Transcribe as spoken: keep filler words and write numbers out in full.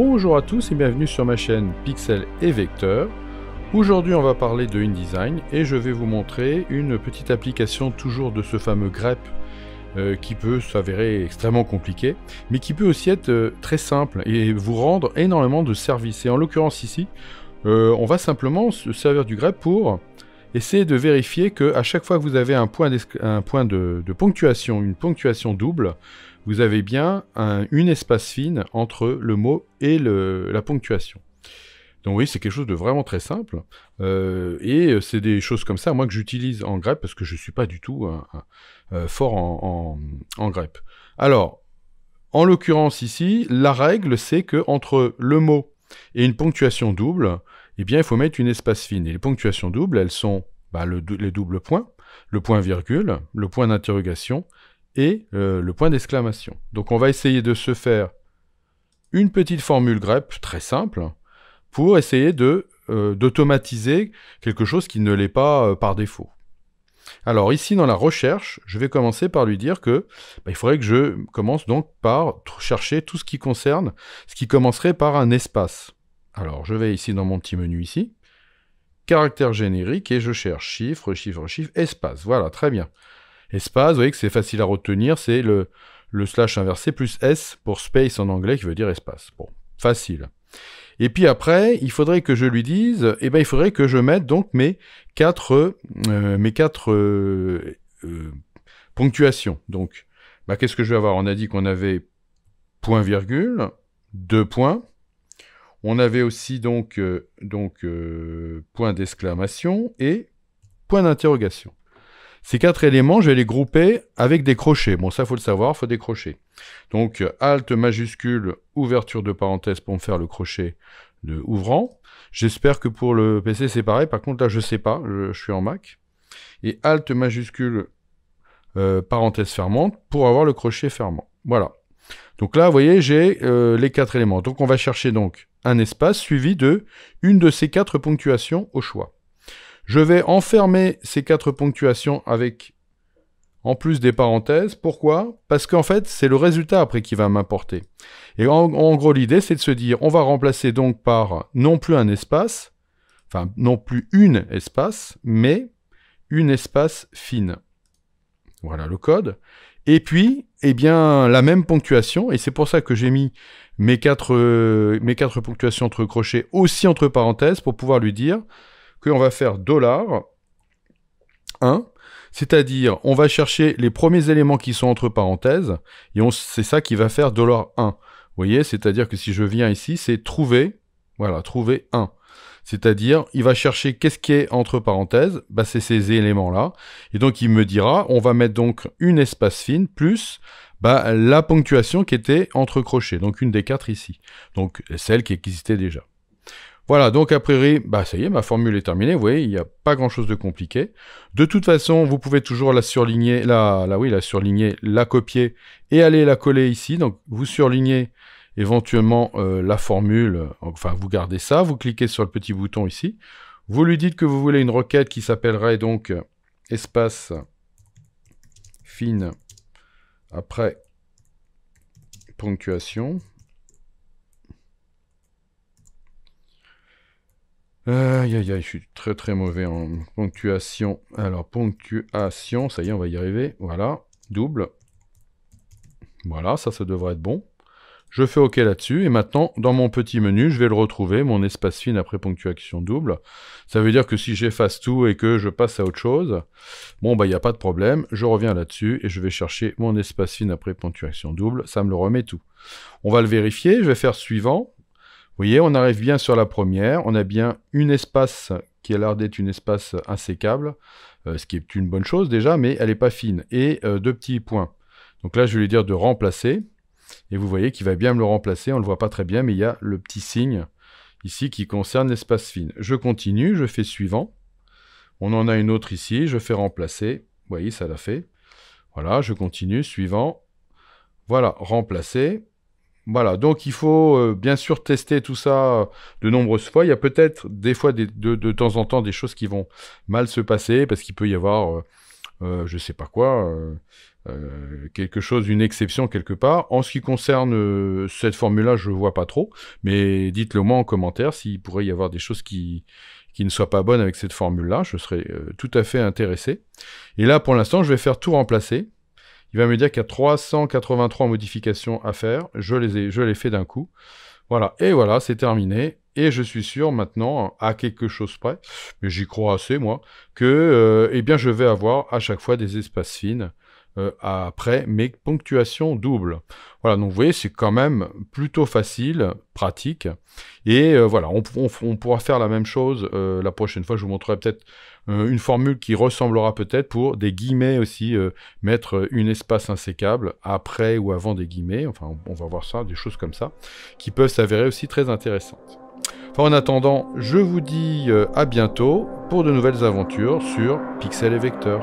Bonjour à tous et bienvenue sur ma chaîne Pixel et Vecteur. Aujourd'hui on va parler de InDesign et je vais vous montrer une petite application toujours de ce fameux grep euh, qui peut s'avérer extrêmement compliqué mais qui peut aussi être euh, très simple et vous rendre énormément de services. Et en l'occurrence ici euh, on va simplement se servir du grep pour essayez de vérifier que à chaque fois que vous avez un point, un point de, de ponctuation, une ponctuation double, vous avez bien un, une espace fine entre le mot et le, la ponctuation. Donc oui, c'est quelque chose de vraiment très simple. Euh, et c'est des choses comme ça, moi, que j'utilise en grep, parce que je ne suis pas du tout hein, hein, fort en, en, en grep. Alors, en l'occurrence ici, la règle, c'est qu'entre le mot et une ponctuation double, eh bien, il faut mettre une espace fine. Et les ponctuations doubles, elles sont bah, le, les doubles points, le point virgule, le point d'interrogation et euh, le point d'exclamation. Donc, on va essayer de se faire une petite formule grep très simple pour essayer de euh, d'automatiser quelque chose qui ne l'est pas euh, par défaut. Alors, ici, dans la recherche, je vais commencer par lui dire que bah, il faudrait que je commence donc par chercher tout ce qui concerne, ce qui commencerait par un espace. Alors, je vais ici dans mon petit menu ici, caractère générique, et je cherche chiffre, chiffre, chiffre, espace. Voilà, très bien. Espace, vous voyez que c'est facile à retenir, c'est le, le slash inversé plus S pour space en anglais qui veut dire espace. Bon, facile. Et puis après, il faudrait que je lui dise, eh ben, il faudrait que je mette donc mes quatre, euh, mes quatre euh, euh, ponctuations. Donc, bah, qu'est-ce que je vais avoir? On a dit qu'on avait point virgule, deux points. On avait aussi donc, euh, donc euh, point d'exclamation et point d'interrogation. Ces quatre éléments, je vais les grouper avec des crochets. Bon, ça, il faut le savoir, il faut des crochets. Donc, alt majuscule, ouverture de parenthèse pour me faire le crochet de ouvrant. J'espère que pour le P C, c'est pareil. Par contre, là, je ne sais pas, je, je suis en Mac. Et alt majuscule, euh, parenthèse fermante, pour avoir le crochet fermant. Voilà. Donc là, vous voyez, j'ai euh, les quatre éléments. Donc, on va chercher donc un espace suivi de une de ces quatre ponctuations au choix. Je vais enfermer ces quatre ponctuations avec, en plus des parenthèses. Pourquoi? Parce qu'en fait, c'est le résultat après qui va m'importer. Et en, en gros, l'idée, c'est de se dire, on va remplacer donc par non plus un espace, enfin, non plus une espace, mais une espace fine. Voilà le code. Et puis, eh bien, la même ponctuation, et c'est pour ça que j'ai mis mes quatre, euh, mes quatre ponctuations entre crochets aussi entre parenthèses, pour pouvoir lui dire qu'on va faire dollar un, c'est-à-dire on va chercher les premiers éléments qui sont entre parenthèses, et c'est ça qui va faire dollar un. Vous voyez, c'est-à-dire que si je viens ici, c'est trouver, voilà, trouver un. C'est-à-dire, il va chercher qu'est-ce qui est entre parenthèses, bah, c'est ces éléments-là. Et donc, il me dira, on va mettre donc une espace fine plus bah, la ponctuation qui était entre crochets, donc une des quatre ici. Donc, celle qui existait déjà. Voilà, donc a priori, bah, ça y est, ma formule est terminée. Vous voyez, il n'y a pas grand-chose de compliqué. De toute façon, vous pouvez toujours la surligner, la, la, oui, la surligner, la copier et aller la coller ici. Donc, vous surlignez éventuellement euh, la formule, enfin vous gardez ça, vous cliquez sur le petit bouton ici, vous lui dites que vous voulez une requête qui s'appellerait donc euh, espace fine après ponctuation. Aïe aïe aïe, je suis très très mauvais en ponctuation. Alors ponctuation, ça y est, on va y arriver, voilà, double. Voilà, ça, ça devrait être bon. Je fais OK là-dessus, et maintenant, dans mon petit menu, je vais le retrouver, mon espace fine après ponctuation double. Ça veut dire que si j'efface tout et que je passe à autre chose, bon, bah, il n'y a pas de problème, je reviens là-dessus, et je vais chercher mon espace fine après ponctuation double, ça me le remet tout. On va le vérifier, je vais faire suivant. Vous voyez, on arrive bien sur la première, on a bien une espace qui a l'air d'être une espace insécable, euh, ce qui est une bonne chose déjà, mais elle n'est pas fine, et euh, deux petits points. Donc là, je vais lui dire de remplacer. Et vous voyez qu'il va bien me le remplacer, on ne le voit pas très bien, mais il y a le petit signe ici qui concerne l'espace fine. Je continue, je fais suivant. On en a une autre ici, je fais remplacer. Vous voyez, ça l'a fait. Voilà, je continue, suivant. Voilà, remplacer. Voilà, donc il faut euh, bien sûr tester tout ça de nombreuses fois. Il y a peut-être des fois, des, de, de temps en temps, des choses qui vont mal se passer, parce qu'il peut y avoir... Euh, euh, je sais pas quoi, euh, euh, quelque chose, une exception quelque part. En ce qui concerne euh, cette formule-là, je vois pas trop, mais dites-le moi en commentaire s'il pourrait y avoir des choses qui, qui ne soient pas bonnes avec cette formule-là, je serais euh, tout à fait intéressé. Et là, pour l'instant, je vais faire tout remplacer. Il va me dire qu'il y a trois cent quatre-vingt-trois modifications à faire. Je les ai, je les fais d'un coup. Voilà, et voilà, c'est terminé. Et je suis sûr maintenant, à quelque chose près, mais j'y crois assez moi, que euh, eh bien, je vais avoir à chaque fois des espaces fines euh, après mes ponctuations doubles. Voilà, donc vous voyez, c'est quand même plutôt facile, pratique. Et euh, voilà, on, on, on pourra faire la même chose euh, la prochaine fois. Je vous montrerai peut-être euh, une formule qui ressemblera peut-être pour des guillemets aussi, euh, mettre une espace insécable après ou avant des guillemets. Enfin, on, on va voir ça, des choses comme ça, qui peuvent s'avérer aussi très intéressantes. En attendant, je vous dis à bientôt pour de nouvelles aventures sur Pixel et Vecteur.